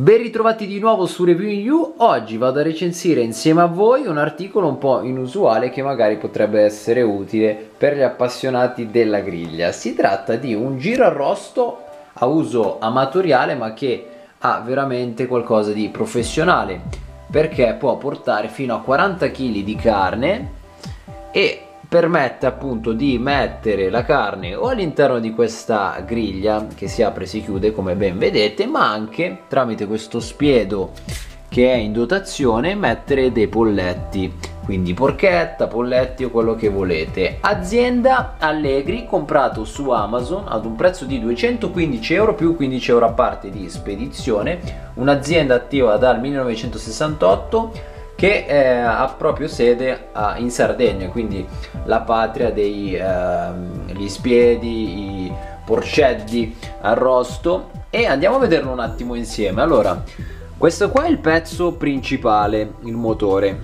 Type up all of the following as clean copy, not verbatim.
Ben ritrovati di nuovo su Reviewing You. Oggi vado a recensire insieme a voi un articolo un po' inusuale che magari potrebbe essere utile per gli appassionati della griglia. Si tratta di un girarrosto a uso amatoriale ma che ha veramente qualcosa di professionale, perché può portare fino a 40 kg di carne e permette appunto di mettere la carne o all'interno di questa griglia che si apre e si chiude come ben vedete, ma anche tramite questo spiedo che è in dotazione mettere dei polletti, quindi porchetta, polletti o quello che volete. Azienda Allegri, comprato su Amazon ad un prezzo di 215 euro più 15 euro a parte di spedizione, un'azienda attiva dal 1968 che ha proprio sede in Sardegna, quindi la patria degli spiedi, i porceddi arrosto, e andiamo a vederlo un attimo insieme. Allora, questo qua è il pezzo principale, il motore.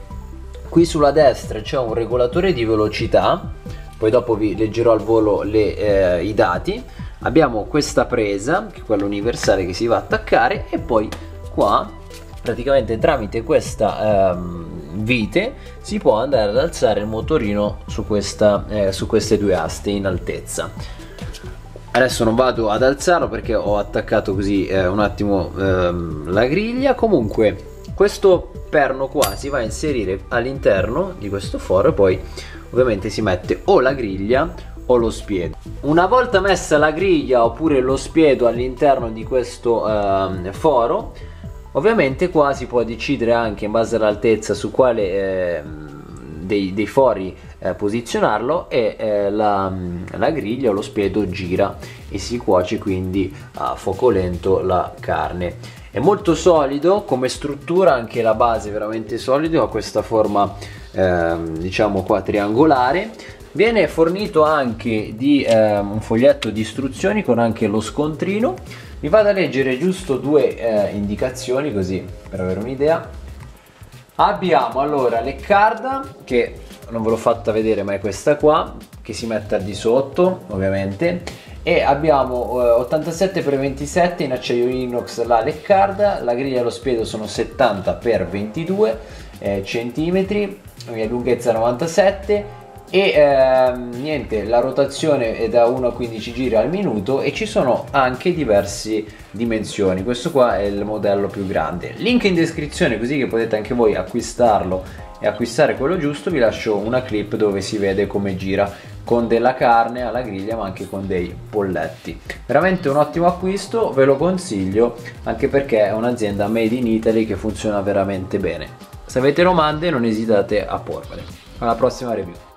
Qui sulla destra c'è un regolatore di velocità, poi dopo vi leggerò al volo i dati. Abbiamo questa presa, che è quella universale che si va a attaccare, e poi qua praticamente tramite questa vite si può andare ad alzare il motorino su queste due aste in altezza. Adesso non vado ad alzarlo perché ho attaccato così un attimo la griglia. Comunque questo perno qua si va a inserire all'interno di questo foro e poi ovviamente si mette o la griglia o lo spiedo. Una volta messa la griglia oppure lo spiedo all'interno di questo foro, ovviamente qua si può decidere anche in base all'altezza su quale dei fori posizionarlo, e la griglia o lo spiedo gira e si cuoce quindi a fuoco lento la carne. È molto solido come struttura, anche la base è veramente solida, ha questa forma diciamo qua triangolare. Viene fornito anche di un foglietto di istruzioni con anche lo scontrino. Vi vado a leggere giusto due indicazioni così per avere un'idea. Abbiamo allora l'eccarda, che non ve l'ho fatta vedere ma è questa qua, che si mette al di sotto ovviamente, e abbiamo 87x27 in acciaio inox la leccarda. La griglia e lo spiedo sono 70x22 cm, lunghezza 97 e niente, la rotazione è da 1 a 15 giri al minuto e ci sono anche diverse dimensioni. Questo qua è il modello più grande, link in descrizione così che potete anche voi acquistarlo e acquistare quello giusto. Vi lascio una clip dove si vede come gira con della carne alla griglia ma anche con dei polletti. Veramente un ottimo acquisto, ve lo consiglio anche perché è un'azienda made in Italy che funziona veramente bene. Se avete domande non esitate a pormele. Alla prossima review.